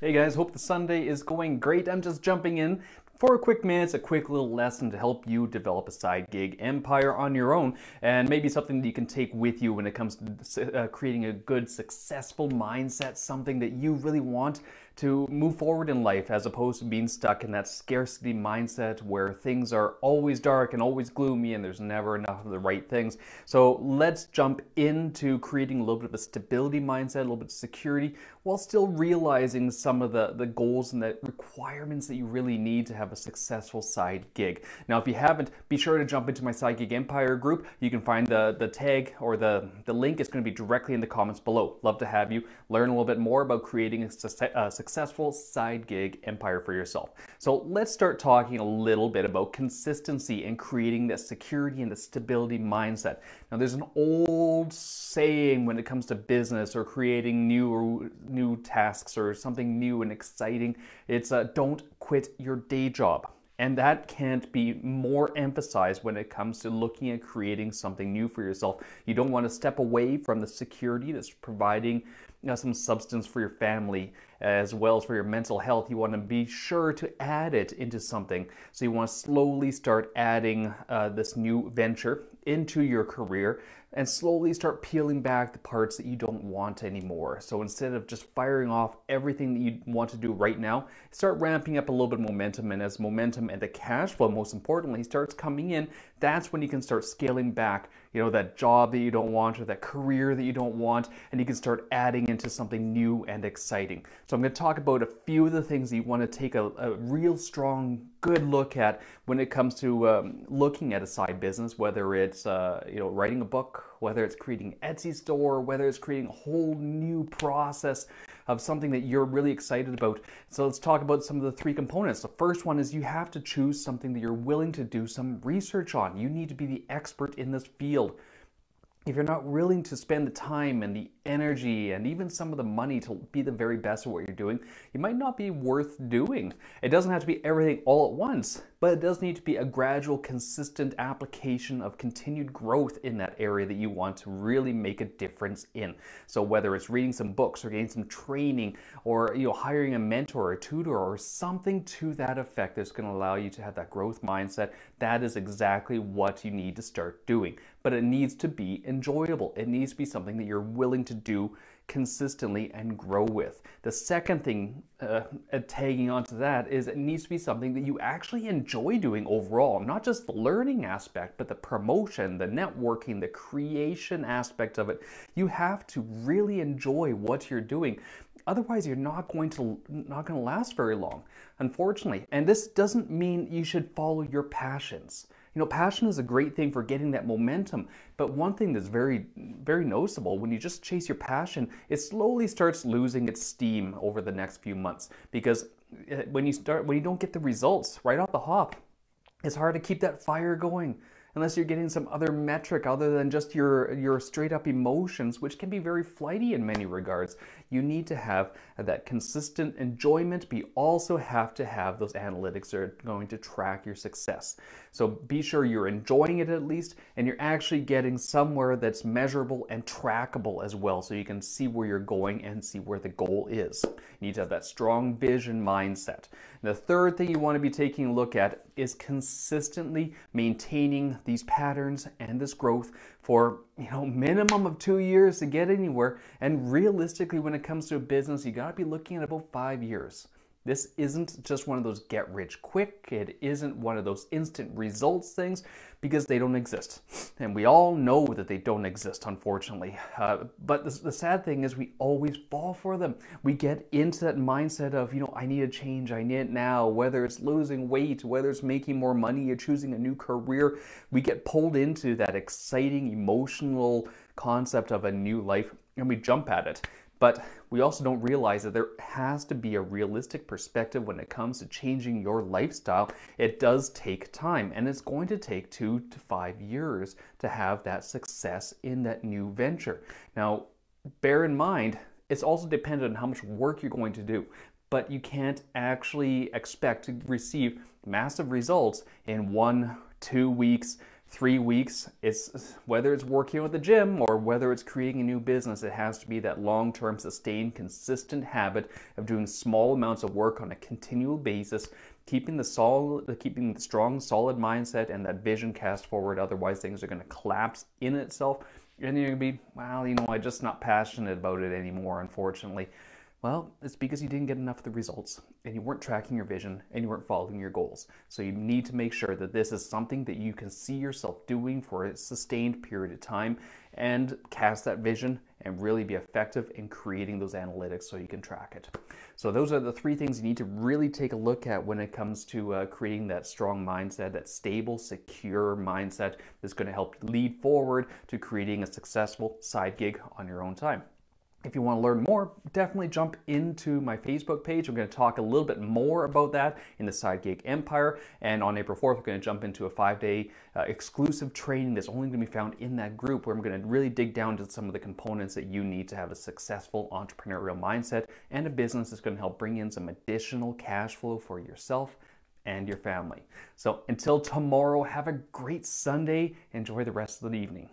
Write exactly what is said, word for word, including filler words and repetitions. Hey guys, hope the Sunday is going great. I'm just jumping in for a quick minute. It's a quick little lesson to help you develop a side gig empire on your own, and maybe something that you can take with you when it comes to uh, creating a good, successful mindset, something that you really want to move forward in life, as opposed to being stuck in that scarcity mindset where things are always dark and always gloomy and there's never enough of the right things. So let's jump into creating a little bit of a stability mindset, a little bit of security, while still realizing some of the, the goals and the requirements that you really need to have a successful side gig. Now, if you haven't, be sure to jump into my Side Gig Empire group. You can find the, the tag or the, the link. It's going to be directly in the comments below. Love to have you learn a little bit more about creating a uh, successful side gig empire for yourself. So let's start talking a little bit about consistency and creating that security and the stability mindset. Now, there's an old saying when it comes to business or creating new or new tasks or something new and exciting. It's uh, don't quit your day job. And that can't be more emphasized when it comes to looking at creating something new for yourself. You don't want to step away from the security that's providing, you know, some substance for your family as well as for your mental health. You want to be sure to add it into something. So you want to slowly start adding uh, this new venture into your career and slowly start peeling back the parts that you don't want anymore. So instead of just firing off everything that you want to do right now, start ramping up a little bit of momentum, and as momentum and the cash flow, most importantly, starts coming in, that's when you can start scaling back, you know, that job that you don't want or that career that you don't want, and you can start adding into something new and exciting. So I'm going to talk about a few of the things that you want to take a, a real strong, good look at when it comes to um, looking at a side business, whether it's uh, you know, writing a book, whether it's creating an Etsy store, whether it's creating a whole new process of something that you're really excited about. So let's talk about some of the three components. The first one is you have to choose something that you're willing to do some research on. You need to be the expert in this field. If you're not willing to spend the time and the energy and even some of the money to be the very best at what you're doing, you might not be worth doing. It doesn't have to be everything all at once, but it does need to be a gradual, consistent application of continued growth in that area that you want to really make a difference in. So whether it's reading some books or getting some training or, you know, hiring a mentor or a tutor or something to that effect that's going to allow you to have that growth mindset, that is exactly what you need to start doing. But it needs to be enjoyable. It needs to be something that you're willing to do consistently and grow with. The second thing uh, tagging onto that is it needs to be something that you actually enjoy doing overall, not just the learning aspect, but the promotion, the networking, the creation aspect of it. You have to really enjoy what you're doing. Otherwise, you're not going to not going to last very long, unfortunately. And this doesn't mean you should follow your passions. You know, passion is a great thing for getting that momentum, but one thing that's very, very noticeable when you just chase your passion, it slowly starts losing its steam over the next few months, because when you start, when you don't get the results right off the hop, it's hard to keep that fire going unless you're getting some other metric other than just your, your straight up emotions, which can be very flighty in many regards. You need to have that consistent enjoyment, but you also have to have those analytics that are going to track your success. So be sure you're enjoying it at least, and you're actually getting somewhere that's measurable and trackable as well, so you can see where you're going and see where the goal is. You need to have that strong vision mindset. And the third thing you want to be taking a look at is consistently maintaining these patterns and this growth for, you know, minimum of two years to get anywhere. And realistically, when it comes to a business, you got to be looking at about five years. This isn't just one of those get rich quick. It isn't one of those instant results things, because they don't exist. And we all know that they don't exist, unfortunately. Uh, but the, the sad thing is we always fall for them. We get into that mindset of, you know, I need a change, I need it now, whether it's losing weight, whether it's making more money or choosing a new career. We get pulled into that exciting, emotional concept of a new life, and we jump at it. But we also don't realize that there has to be a realistic perspective when it comes to changing your lifestyle. It does take time, and it's going to take two to five years to have that success in that new venture. Now, bear in mind, it's also dependent on how much work you're going to do, but you can't actually expect to receive massive results in one, two weeks, three weeks, it's whether it's working with the gym or whether it's creating a new business, it has to be that long-term, sustained, consistent habit of doing small amounts of work on a continual basis, keeping the solid, keeping the strong, solid mindset and that vision cast forward. Otherwise, things are going to collapse in itself, and you're going to be, well, you know, I'm just not passionate about it anymore, unfortunately. Well, it's because you didn't get enough of the results and you weren't tracking your vision and you weren't following your goals. So you need to make sure that this is something that you can see yourself doing for a sustained period of time and cast that vision and really be effective in creating those analytics so you can track it. So those are the three things you need to really take a look at when it comes to uh, creating that strong mindset, that stable, secure mindset that's going to help lead forward to creating a successful side gig on your own time. If you want to learn more, definitely jump into my Facebook page. I'm going to talk a little bit more about that in the Side Gig Empire. And on April fourth, we're going to jump into a five-day uh, exclusive training that's only going to be found in that group, where I'm going to really dig down to some of the components that you need to have a successful entrepreneurial mindset and a business that's going to help bring in some additional cash flow for yourself and your family. So until tomorrow, have a great Sunday. Enjoy the rest of the evening.